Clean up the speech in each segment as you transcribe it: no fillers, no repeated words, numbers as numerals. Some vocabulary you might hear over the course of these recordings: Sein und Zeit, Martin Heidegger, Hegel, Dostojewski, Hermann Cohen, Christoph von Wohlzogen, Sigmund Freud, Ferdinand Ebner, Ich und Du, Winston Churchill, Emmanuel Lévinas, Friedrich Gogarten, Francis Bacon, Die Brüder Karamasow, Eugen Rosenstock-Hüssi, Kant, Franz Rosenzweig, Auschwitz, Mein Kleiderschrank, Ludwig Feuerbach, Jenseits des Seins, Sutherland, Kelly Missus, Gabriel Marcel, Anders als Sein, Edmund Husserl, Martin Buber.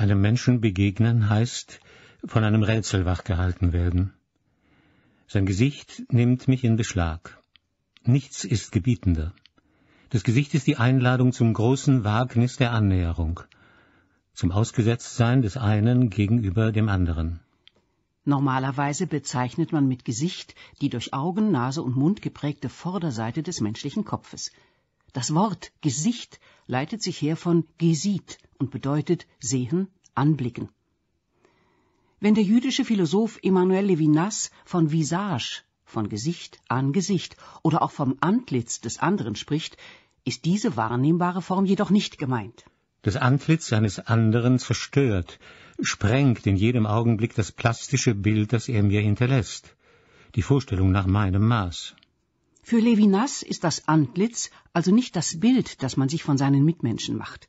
Einem Menschen begegnen heißt, von einem Rätsel wachgehalten werden. Sein Gesicht nimmt mich in Beschlag. Nichts ist gebietender. Das Gesicht ist die Einladung zum großen Wagnis der Annäherung, zum Ausgesetztsein des einen gegenüber dem anderen. Normalerweise bezeichnet man mit Gesicht die durch Augen, Nase und Mund geprägte Vorderseite des menschlichen Kopfes. Das Wort Gesicht leitet sich her von Gesit und bedeutet sehen, anblicken. Wenn der jüdische Philosoph Emmanuel Lévinas von Visage, von Gesicht an Gesicht oder auch vom Antlitz des anderen spricht, ist diese wahrnehmbare Form jedoch nicht gemeint. Das Antlitz eines anderen zerstört, sprengt in jedem Augenblick das plastische Bild, das er mir hinterlässt, die Vorstellung nach meinem Maß. Für Lévinas ist das Antlitz also nicht das Bild, das man sich von seinen Mitmenschen macht.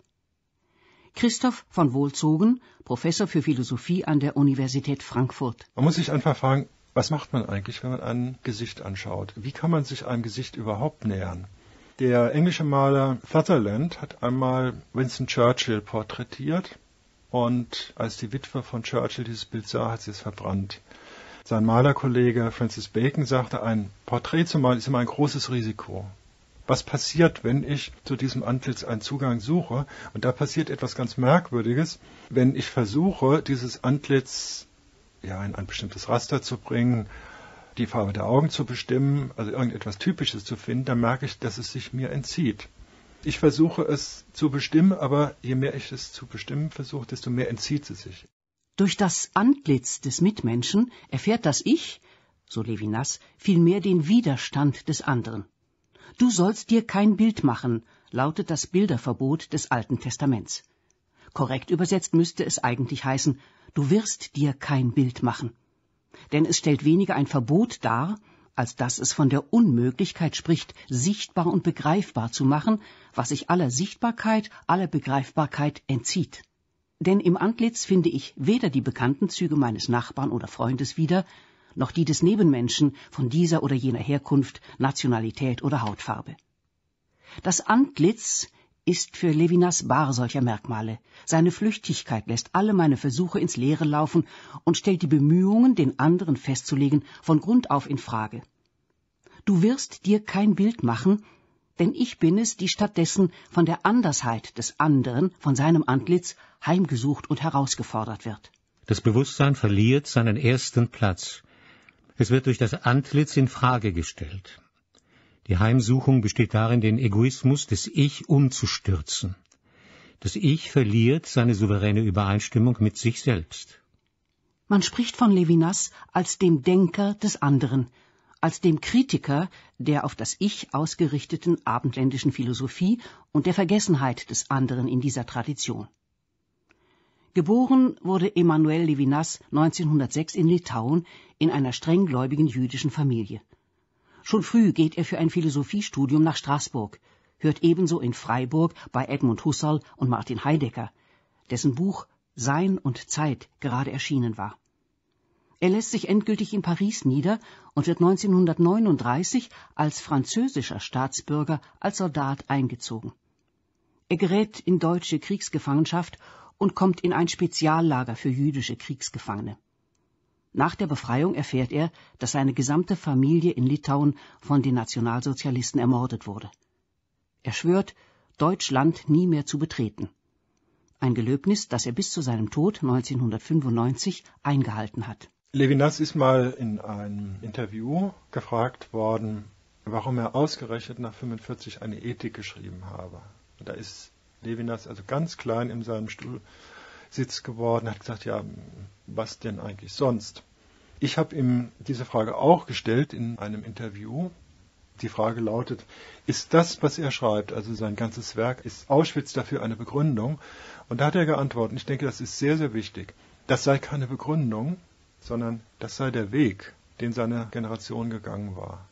Christoph von Wohlzogen, Professor für Philosophie an der Universität Frankfurt. Man muss sich einfach fragen, was macht man eigentlich, wenn man ein Gesicht anschaut? Wie kann man sich einem Gesicht überhaupt nähern? Der englische Maler Sutherland hat einmal Winston Churchill porträtiert und als die Witwe von Churchill dieses Bild sah, hat sie es verbrannt. Sein Malerkollege Francis Bacon sagte, ein Porträt zu malen ist immer ein großes Risiko. Was passiert, wenn ich zu diesem Antlitz einen Zugang suche? Und da passiert etwas ganz Merkwürdiges, wenn ich versuche, dieses Antlitz in ein bestimmtes Raster zu bringen, die Farbe der Augen zu bestimmen, also irgendetwas Typisches zu finden, dann merke ich, dass es sich mir entzieht. Ich versuche es zu bestimmen, aber je mehr ich es zu bestimmen versuche, desto mehr entzieht es sich. Durch das Antlitz des Mitmenschen erfährt das Ich, so Lévinas, vielmehr den Widerstand des anderen. Du sollst dir kein Bild machen, lautet das Bilderverbot des Alten Testaments. Korrekt übersetzt müsste es eigentlich heißen, du wirst dir kein Bild machen. Denn es stellt weniger ein Verbot dar, als dass es von der Unmöglichkeit spricht, sichtbar und begreifbar zu machen, was sich aller Sichtbarkeit, aller Begreifbarkeit entzieht. Denn im Antlitz finde ich weder die bekannten Züge meines Nachbarn oder Freundes wieder, noch die des Nebenmenschen von dieser oder jener Herkunft, Nationalität oder Hautfarbe. Das Antlitz ist für Lévinas bar solcher Merkmale. Seine Flüchtigkeit lässt alle meine Versuche ins Leere laufen und stellt die Bemühungen, den anderen festzulegen, von Grund auf in Frage. Du wirst dir kein Bild machen, denn ich bin es, die stattdessen von der Andersheit des anderen, von seinem Antlitz, heimgesucht und herausgefordert wird. Das Bewusstsein verliert seinen ersten Platz. Es wird durch das Antlitz in Frage gestellt. Die Heimsuchung besteht darin, den Egoismus des Ich umzustürzen. Das Ich verliert seine souveräne Übereinstimmung mit sich selbst. Man spricht von Lévinas als dem Denker des anderen, als dem Kritiker der auf das Ich ausgerichteten abendländischen Philosophie und der Vergessenheit des anderen in dieser Tradition. Geboren wurde Emmanuel Lévinas 1906 in Litauen in einer strenggläubigen jüdischen Familie. Schon früh geht er für ein Philosophiestudium nach Straßburg, hört ebenso in Freiburg bei Edmund Husserl und Martin Heidegger, dessen Buch Sein und Zeit gerade erschienen war. Er lässt sich endgültig in Paris nieder und wird 1939 als französischer Staatsbürger als Soldat eingezogen. Er gerät in deutsche Kriegsgefangenschaft und kommt in ein Speziallager für jüdische Kriegsgefangene. Nach der Befreiung erfährt er, dass seine gesamte Familie in Litauen von den Nationalsozialisten ermordet wurde. Er schwört, Deutschland nie mehr zu betreten. Ein Gelöbnis, das er bis zu seinem Tod 1995 eingehalten hat. Lévinas ist mal in einem Interview gefragt worden, warum er ausgerechnet nach 1945 eine Ethik geschrieben habe. Und da ist Lévinas also ganz klein in seinem Stuhl Sitz geworden, hat gesagt, ja, was denn eigentlich sonst? Ich habe ihm diese Frage auch gestellt in einem Interview. Die Frage lautet, ist das, was er schreibt, also sein ganzes Werk, ist Auschwitz dafür eine Begründung? Und da hat er geantwortet, ich denke, das ist sehr, sehr wichtig. Das sei keine Begründung, sondern das sei der Weg, den seine Generation gegangen war.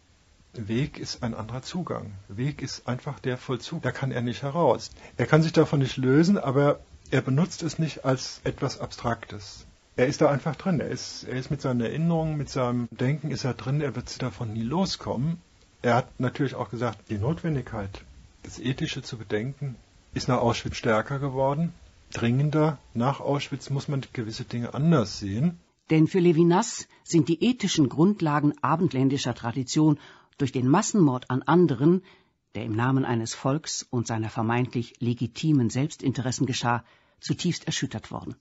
Weg ist ein anderer Zugang. Weg ist einfach der Vollzug. Da kann er nicht heraus. Er kann sich davon nicht lösen, aber er benutzt es nicht als etwas Abstraktes. Er ist da einfach drin. Er ist mit seinen Erinnerungen, mit seinem Denken ist er drin. Er wird davon nie loskommen. Er hat natürlich auch gesagt, die Notwendigkeit, das Ethische zu bedenken, ist nach Auschwitz stärker geworden. dringender, nach Auschwitz muss man gewisse Dinge anders sehen. Denn für Levinas sind die ethischen Grundlagen abendländischer Tradition durch den Massenmord an anderen, der im Namen eines Volks und seiner vermeintlich legitimen Selbstinteressen geschah, zutiefst erschüttert worden.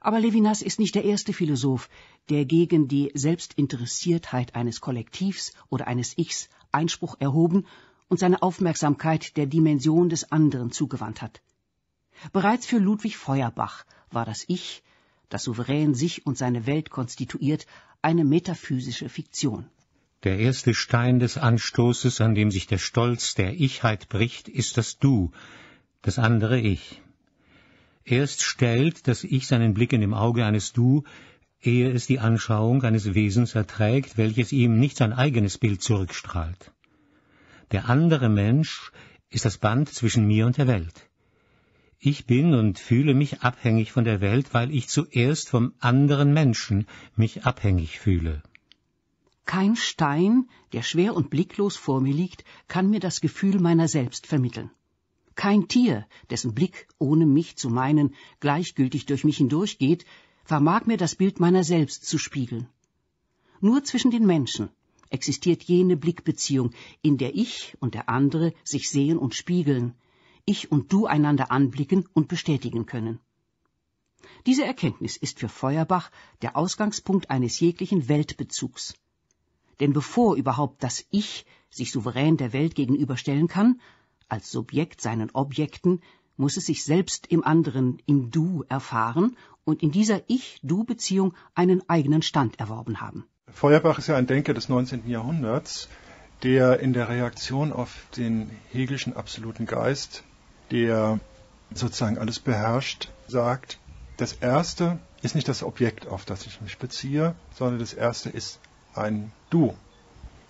Aber Levinas ist nicht der erste Philosoph, der gegen die Selbstinteressiertheit eines Kollektivs oder eines Ichs Einspruch erhoben und seine Aufmerksamkeit der Dimension des anderen zugewandt hat. Bereits für Ludwig Feuerbach war das Ich, das souverän sich und seine Welt konstituiert, eine metaphysische Fiktion. Der erste Stein des Anstoßes, an dem sich der Stolz der Ichheit bricht, ist das Du, das andere Ich. Erst stellt das Ich seinen Blick in dem Auge eines Du, ehe es die Anschauung eines Wesens erträgt, welches ihm nicht sein eigenes Bild zurückstrahlt. Der andere Mensch ist das Band zwischen mir und der Welt. Ich bin und fühle mich abhängig von der Welt, weil ich zuerst vom anderen Menschen mich abhängig fühle. Kein Stein, der schwer und blicklos vor mir liegt, kann mir das Gefühl meiner selbst vermitteln. Kein Tier, dessen Blick, ohne mich zu meinen, gleichgültig durch mich hindurchgeht, vermag mir das Bild meiner selbst zu spiegeln. Nur zwischen den Menschen existiert jene Blickbeziehung, in der ich und der andere sich sehen und spiegeln, ich und du einander anblicken und bestätigen können. Diese Erkenntnis ist für Feuerbach der Ausgangspunkt eines jeglichen Weltbezugs. Denn bevor überhaupt das Ich sich souverän der Welt gegenüberstellen kann, als Subjekt seinen Objekten, muss es sich selbst im anderen, im Du, erfahren und in dieser Ich-Du-Beziehung einen eigenen Stand erworben haben. Feuerbach ist ja ein Denker des 19. Jahrhunderts, der in der Reaktion auf den hegelischen absoluten Geist, der sozusagen alles beherrscht, sagt, das Erste ist nicht das Objekt, auf das ich mich beziehe, sondern das Erste ist ein Du.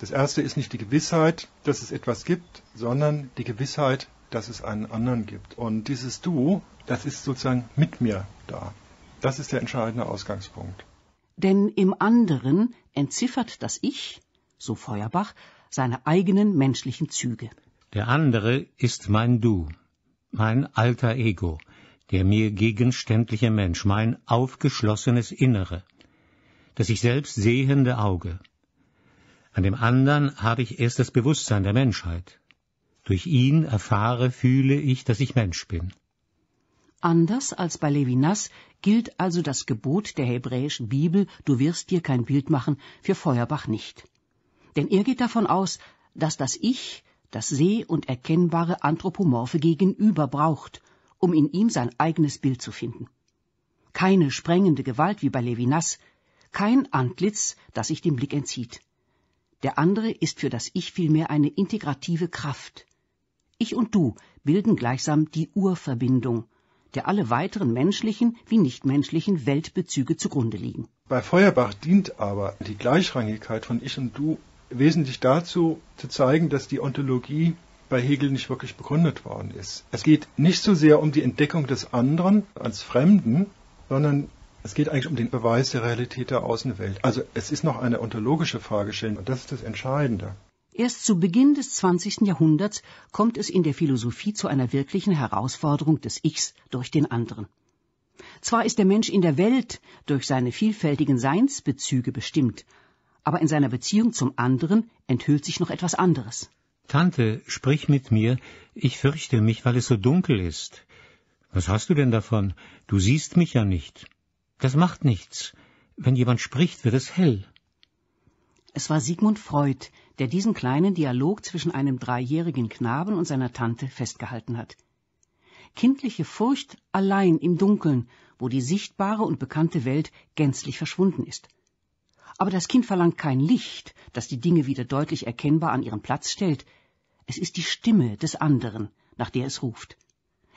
Das Erste ist nicht die Gewissheit, dass es etwas gibt, sondern die Gewissheit, dass es einen anderen gibt. Und dieses Du, das ist sozusagen mit mir da. Das ist der entscheidende Ausgangspunkt. Denn im anderen entziffert das Ich, so Feuerbach, seine eigenen menschlichen Züge. Der andere ist mein Du, mein alter Ego, der mir gegenständliche Mensch, mein aufgeschlossenes Innere, das ich selbst sehende Auge. An dem anderen habe ich erst das Bewusstsein der Menschheit. Durch ihn erfahre, fühle ich, dass ich Mensch bin. Anders als bei Levinas gilt also das Gebot der hebräischen Bibel, du wirst dir kein Bild machen, für Feuerbach nicht. Denn er geht davon aus, dass das Ich das seh- und erkennbare anthropomorphe Gegenüber braucht, um in ihm sein eigenes Bild zu finden. Keine sprengende Gewalt wie bei Levinas, kein Antlitz, das sich dem Blick entzieht. Der andere ist für das Ich vielmehr eine integrative Kraft. Ich und Du bilden gleichsam die Urverbindung, der alle weiteren menschlichen wie nichtmenschlichen Weltbezüge zugrunde liegen. Bei Feuerbach dient aber die Gleichrangigkeit von Ich und Du wesentlich dazu, zu zeigen, dass die Ontologie bei Hegel nicht wirklich begründet worden ist. Es geht nicht so sehr um die Entdeckung des anderen als Fremden, sondern es geht eigentlich um den Beweis der Realität der Außenwelt. Also es ist noch eine ontologische Fragestellung und das ist das Entscheidende. Erst zu Beginn des 20. Jahrhunderts kommt es in der Philosophie zu einer wirklichen Herausforderung des Ichs durch den anderen. Zwar ist der Mensch in der Welt durch seine vielfältigen Seinsbezüge bestimmt, aber in seiner Beziehung zum anderen enthüllt sich noch etwas anderes. Tante, sprich mit mir, ich fürchte mich, weil es so dunkel ist. Was hast du denn davon? Du siehst mich ja nicht. Das macht nichts. Wenn jemand spricht, wird es hell. Es war Sigmund Freud, der diesen kleinen Dialog zwischen einem 3-jährigen Knaben und seiner Tante festgehalten hat. Kindliche Furcht allein im Dunkeln, wo die sichtbare und bekannte Welt gänzlich verschwunden ist. Aber das Kind verlangt kein Licht, das die Dinge wieder deutlich erkennbar an ihren Platz stellt. Es ist die Stimme des anderen, nach der es ruft.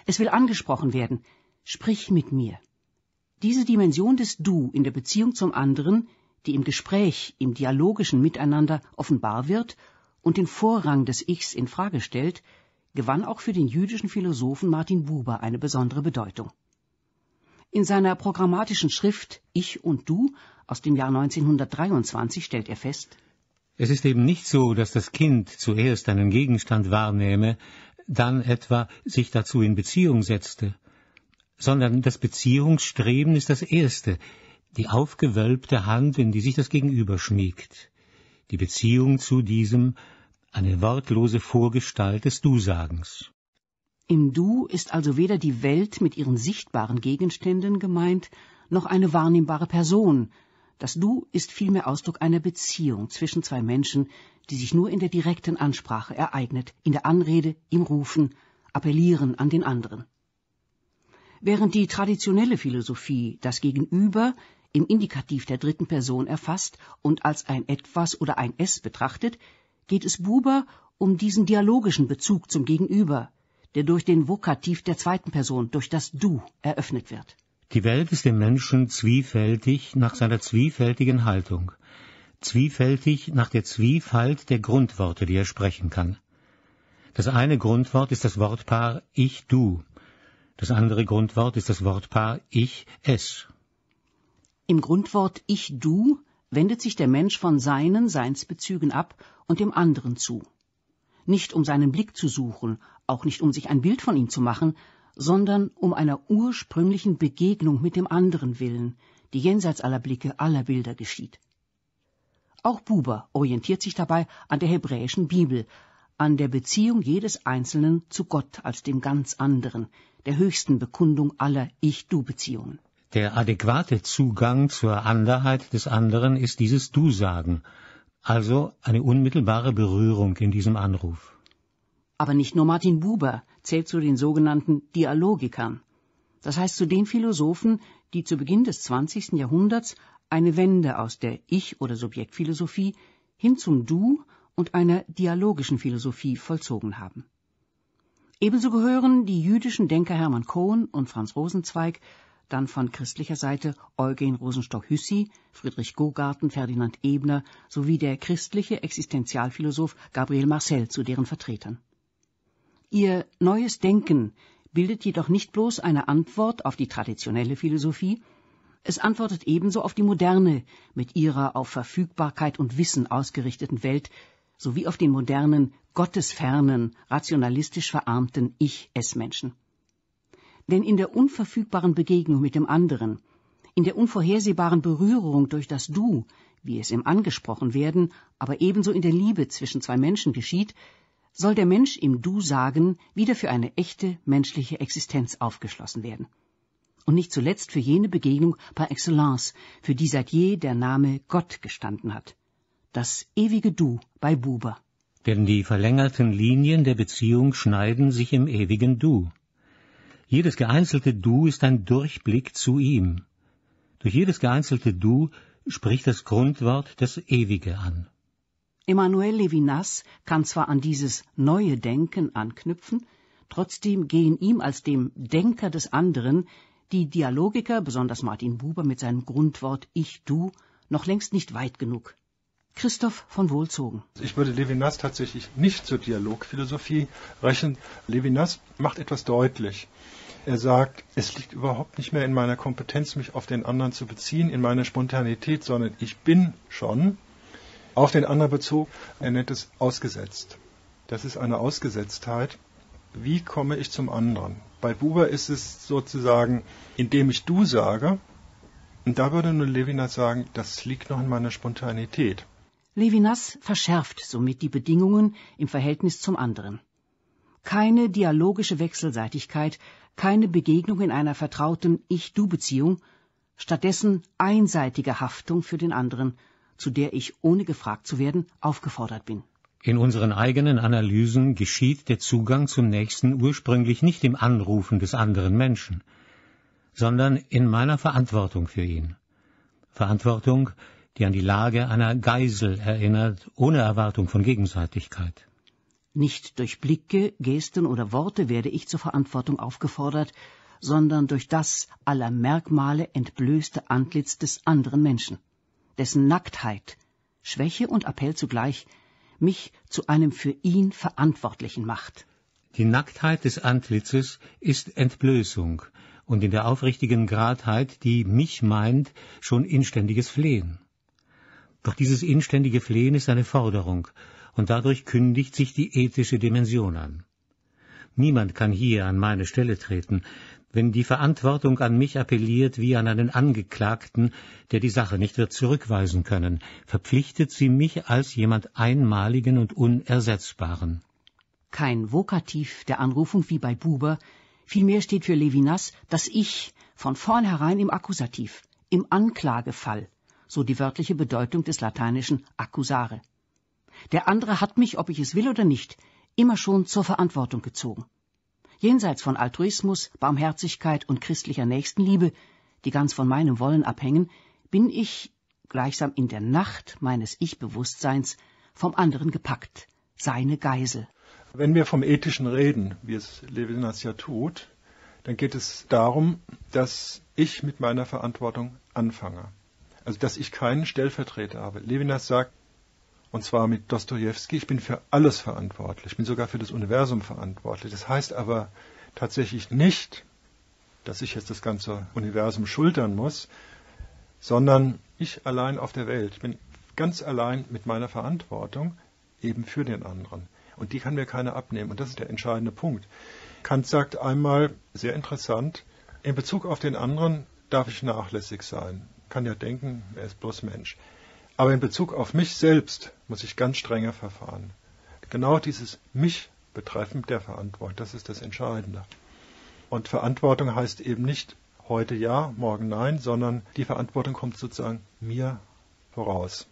Es will angesprochen werden. Sprich mit mir. Diese Dimension des Du in der Beziehung zum anderen, die im Gespräch, im dialogischen Miteinander offenbar wird und den Vorrang des Ichs in Frage stellt, gewann auch für den jüdischen Philosophen Martin Buber eine besondere Bedeutung. In seiner programmatischen Schrift Ich und Du aus dem Jahr 1923 stellt er fest: Es ist eben nicht so, dass das Kind zuerst einen Gegenstand wahrnehme, dann etwa sich dazu in Beziehung setzte. sondern das Beziehungsstreben ist das Erste, die aufgewölbte Hand, in die sich das Gegenüber schmiegt, die Beziehung zu diesem, eine wortlose Vorgestalt des Du-Sagens. Im Du ist also weder die Welt mit ihren sichtbaren Gegenständen gemeint, noch eine wahrnehmbare Person. Das Du ist vielmehr Ausdruck einer Beziehung zwischen zwei Menschen, die sich nur in der direkten Ansprache ereignet, in der Anrede, im Rufen, Appellieren an den anderen. Während die traditionelle Philosophie das Gegenüber im Indikativ der dritten Person erfasst und als ein Etwas oder ein Es betrachtet, geht es Buber um diesen dialogischen Bezug zum Gegenüber, der durch den Vokativ der zweiten Person, durch das Du, eröffnet wird. Die Welt ist dem Menschen zwiefältig nach seiner zwiefältigen Haltung, zwiefältig nach der Zwiefalt der Grundworte, die er sprechen kann. Das eine Grundwort ist das Wortpaar Ich-Du, das andere Grundwort ist das Wortpaar Ich-Es. Im Grundwort Ich-Du wendet sich der Mensch von seinen Seinsbezügen ab und dem anderen zu. Nicht um seinen Blick zu suchen, auch nicht um sich ein Bild von ihm zu machen, sondern um einer ursprünglichen Begegnung mit dem anderen willen, die jenseits aller Blicke, aller Bilder geschieht. Auch Buber orientiert sich dabei an der hebräischen Bibel, an der Beziehung jedes Einzelnen zu Gott als dem ganz anderen, der höchsten Bekundung aller Ich-Du-Beziehungen. Der adäquate Zugang zur Anderheit des anderen ist dieses Du-Sagen, also eine unmittelbare Berührung in diesem Anruf. Aber nicht nur Martin Buber zählt zu den sogenannten Dialogikern, das heißt zu den Philosophen, die zu Beginn des 20. Jahrhunderts eine Wende aus der Ich- oder Subjektphilosophie hin zum Du und einer dialogischen Philosophie vollzogen haben. Ebenso gehören die jüdischen Denker Hermann Cohen und Franz Rosenzweig, dann von christlicher Seite Eugen Rosenstock-Hüssi, Friedrich Gogarten, Ferdinand Ebner sowie der christliche Existenzialphilosoph Gabriel Marcel zu deren Vertretern. Ihr neues Denken bildet jedoch nicht bloß eine Antwort auf die traditionelle Philosophie, es antwortet ebenso auf die moderne, mit ihrer auf Verfügbarkeit und Wissen ausgerichteten Welt, sowie auf den modernen, gottesfernen, rationalistisch verarmten Ich-Es-Menschen. Denn in der unverfügbaren Begegnung mit dem anderen, in der unvorhersehbaren Berührung durch das Du, wie es im Angesprochenwerden, aber ebenso in der Liebe zwischen zwei Menschen geschieht, soll der Mensch im Du-Sagen wieder für eine echte menschliche Existenz aufgeschlossen werden. Und nicht zuletzt für jene Begegnung par excellence, für die seit je der Name Gott gestanden hat. Das ewige Du bei Buber. Denn die verlängerten Linien der Beziehung schneiden sich im ewigen Du. Jedes geeinzelte Du ist ein Durchblick zu ihm. Durch jedes geeinzelte Du spricht das Grundwort das Ewige an. Emmanuel Lévinas kann zwar an dieses neue Denken anknüpfen, trotzdem gehen ihm als dem Denker des Anderen die Dialogiker, besonders Martin Buber mit seinem Grundwort Ich-Du, noch längst nicht weit genug. Christoph von Wohlzogen. Ich würde Lévinas tatsächlich nicht zur Dialogphilosophie rechnen. Lévinas macht etwas deutlich. Er sagt, es liegt überhaupt nicht mehr in meiner Kompetenz, mich auf den anderen zu beziehen, in meiner Spontanität, sondern ich bin schon auf den anderen bezogen. Er nennt es ausgesetzt. Das ist eine Ausgesetztheit. Wie komme ich zum anderen? Bei Buber ist es sozusagen, indem ich Du sage, und da würde nun Lévinas sagen, das liegt noch in meiner Spontanität. Lévinas verschärft somit die Bedingungen im Verhältnis zum anderen. Keine dialogische Wechselseitigkeit, keine Begegnung in einer vertrauten Ich-Du-Beziehung, stattdessen einseitige Haftung für den anderen, zu der ich, ohne gefragt zu werden, aufgefordert bin. In unseren eigenen Analysen geschieht der Zugang zum Nächsten ursprünglich nicht im Anrufen des anderen Menschen, sondern in meiner Verantwortung für ihn. Verantwortung, die an die Lage einer Geisel erinnert, ohne Erwartung von Gegenseitigkeit. Nicht durch Blicke, Gesten oder Worte werde ich zur Verantwortung aufgefordert, sondern durch das aller Merkmale entblößte Antlitz des anderen Menschen, dessen Nacktheit, Schwäche und Appell zugleich mich zu einem für ihn Verantwortlichen macht. Die Nacktheit des Antlitzes ist Entblößung und in der aufrichtigen Gradheit, die mich meint, schon inständiges Flehen. Doch dieses inständige Flehen ist eine Forderung und dadurch kündigt sich die ethische Dimension an. Niemand kann hier an meine Stelle treten, wenn die Verantwortung an mich appelliert wie an einen Angeklagten, der die Sache nicht wird zurückweisen können, verpflichtet sie mich als jemand Einmaligen und Unersetzbaren. Kein Vokativ der Anrufung wie bei Buber, vielmehr steht für Levinas das Ich von vornherein im Akkusativ, im Anklagefall, so die wörtliche Bedeutung des lateinischen accusare. Der andere hat mich, ob ich es will oder nicht, immer schon zur Verantwortung gezogen. Jenseits von Altruismus, Barmherzigkeit und christlicher Nächstenliebe, die ganz von meinem Wollen abhängen, bin ich, gleichsam in der Nacht meines Ich-Bewusstseins, vom anderen gepackt, seine Geisel. Wenn wir vom Ethischen reden, wie es Levinas ja tut, dann geht es darum, dass ich mit meiner Verantwortung anfange. Also dass ich keinen Stellvertreter habe. Levinas sagt, und zwar mit Dostojewski, ich bin für alles verantwortlich, ich bin sogar für das Universum verantwortlich. Das heißt aber tatsächlich nicht, dass ich jetzt das ganze Universum schultern muss, sondern ich allein auf der Welt. Ich bin ganz allein mit meiner Verantwortung eben für den anderen. Und die kann mir keiner abnehmen. Und das ist der entscheidende Punkt. Kant sagt einmal, sehr interessant, in Bezug auf den anderen darf ich nachlässig sein. Ich kann ja denken, er ist bloß Mensch. Aber in Bezug auf mich selbst muss ich ganz strenger verfahren. Genau dieses Mich betreffend der Verantwortung, das ist das Entscheidende. Und Verantwortung heißt eben nicht heute ja, morgen nein, sondern die Verantwortung kommt sozusagen mir voraus.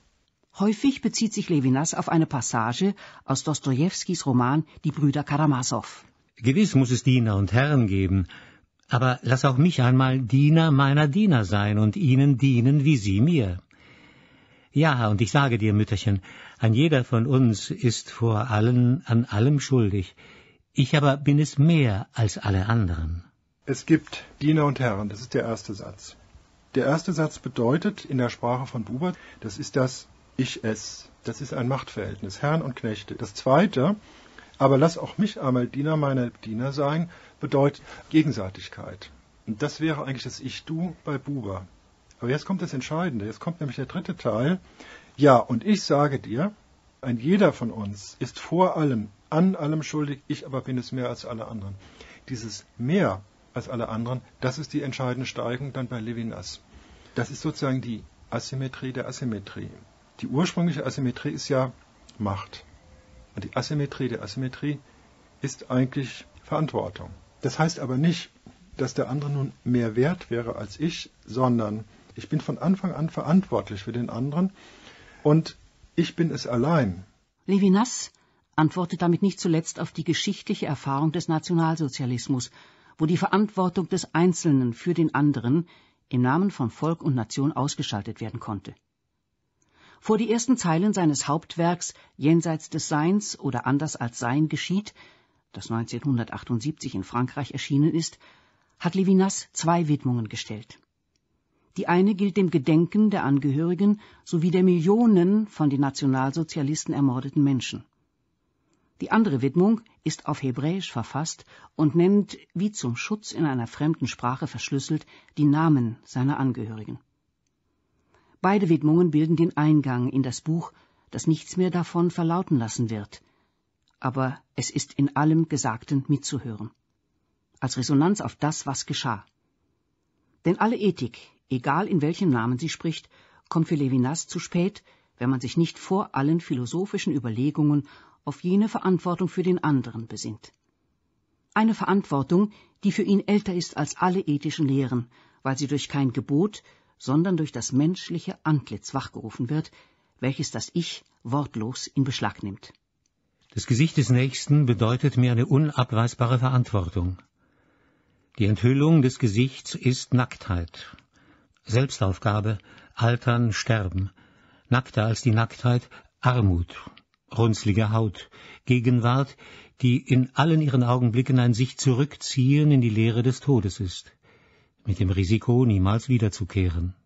Häufig bezieht sich Levinas auf eine Passage aus Dostojewskis Roman Die Brüder Karamasow. Gewiss muss es Diener und Herren geben, aber lass auch mich einmal Diener meiner Diener sein und ihnen dienen, wie sie mir. Ja, und ich sage dir, Mütterchen, ein jeder von uns ist vor allen an allem schuldig. Ich aber bin es mehr als alle anderen. Es gibt Diener und Herren, das ist der erste Satz. Der erste Satz bedeutet in der Sprache von Buber, das ist das Ich es. Das ist ein Machtverhältnis, Herren und Knechte. Das zweite, aber lass auch mich einmal Diener meiner Diener sein, bedeutet Gegenseitigkeit. Und das wäre eigentlich das Ich-Du bei Buber. Aber jetzt kommt das Entscheidende, jetzt kommt nämlich der dritte Teil. Ja, und ich sage dir, ein jeder von uns ist vor allem, an allem schuldig, ich aber bin es mehr als alle anderen. Dieses mehr als alle anderen, das ist die entscheidende Steigung dann bei Levinas. Das ist sozusagen die Asymmetrie der Asymmetrie. Die ursprüngliche Asymmetrie ist ja Macht. Und die Asymmetrie der Asymmetrie ist eigentlich Verantwortung. Das heißt aber nicht, dass der andere nun mehr wert wäre als ich, sondern ich bin von Anfang an verantwortlich für den anderen und ich bin es allein. Levinas antwortet damit nicht zuletzt auf die geschichtliche Erfahrung des Nationalsozialismus, wo die Verantwortung des Einzelnen für den anderen im Namen von Volk und Nation ausgeschaltet werden konnte. Vor die ersten Zeilen seines Hauptwerks Jenseits des Seins oder Anders als Sein geschieht, das 1978 in Frankreich erschienen ist, hat Levinas zwei Widmungen gestellt. Die eine gilt dem Gedenken der Angehörigen sowie der Millionen von den Nationalsozialisten ermordeten Menschen. Die andere Widmung ist auf Hebräisch verfasst und nennt, wie zum Schutz in einer fremden Sprache verschlüsselt, die Namen seiner Angehörigen. Beide Widmungen bilden den Eingang in das Buch, das nichts mehr davon verlauten lassen wird. Aber es ist in allem Gesagten mitzuhören. Als Resonanz auf das, was geschah. Denn alle Ethik, egal in welchem Namen sie spricht, kommt für Levinas zu spät, wenn man sich nicht vor allen philosophischen Überlegungen auf jene Verantwortung für den anderen besinnt. Eine Verantwortung, die für ihn älter ist als alle ethischen Lehren, weil sie durch kein Gebot, sondern durch das menschliche Antlitz wachgerufen wird, welches das Ich wortlos in Beschlag nimmt. Das Gesicht des Nächsten bedeutet mir eine unabweisbare Verantwortung. Die Enthüllung des Gesichts ist Nacktheit. Selbstaufgabe, Altern, Sterben, nackter als die Nacktheit, Armut, runzlige Haut, Gegenwart, die in allen ihren Augenblicken ein sich zurückziehen in die Leere des Todes ist, mit dem Risiko, niemals wiederzukehren.